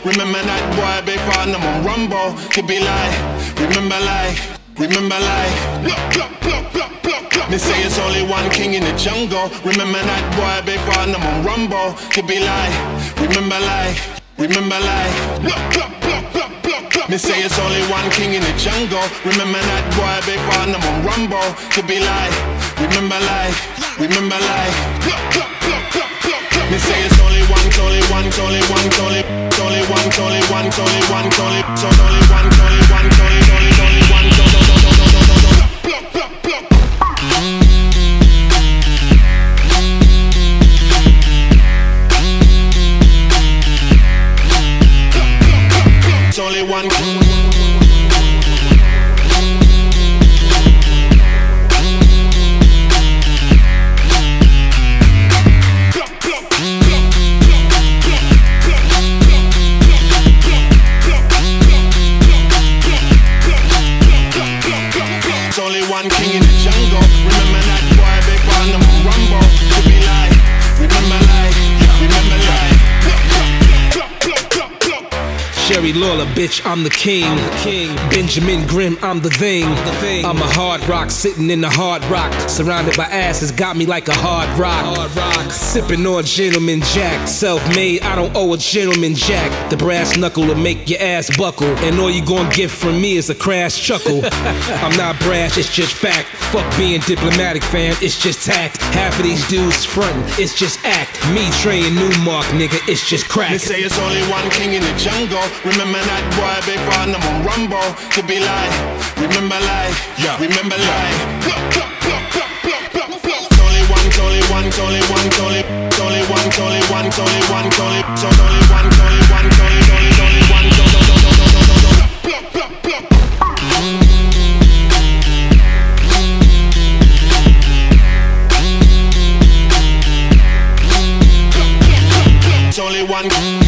Remember that boy before no more rumble. You be like, remember like, block, block, block, block, block, block. Me say it's only one king in the jungle. Remember that boy before no more rumble. You be like, remember like, block, block, block, block. Me say it's only one king in the jungle. Remember that boy before no more rumble. You be like, remember like, me say it's only one. It's only one king. It's only one king in the jungle. Remember that boy before the rumble. To be like, remember like. Jerry Lawler, bitch, I'm the king. Benjamin Grimm, I'm the thing. I'm a hard rock sitting in the hard rock, surrounded by asses, got me like a hard rock. Sipping on Gentleman Jack, self-made, I don't owe a Gentleman Jack. The brass knuckle will make your ass buckle, and all you gonna get from me is a crash chuckle. I'm not brash, it's just fact. Fuck being diplomatic, fam, it's just tact. Half of these dudes frontin', it's just act. Me, Trey and Newmark, nigga, it's just crack. They say it's only one king in the jungle. Remember that boy before no more rumble. You be like, remember like. Only one. It's only one.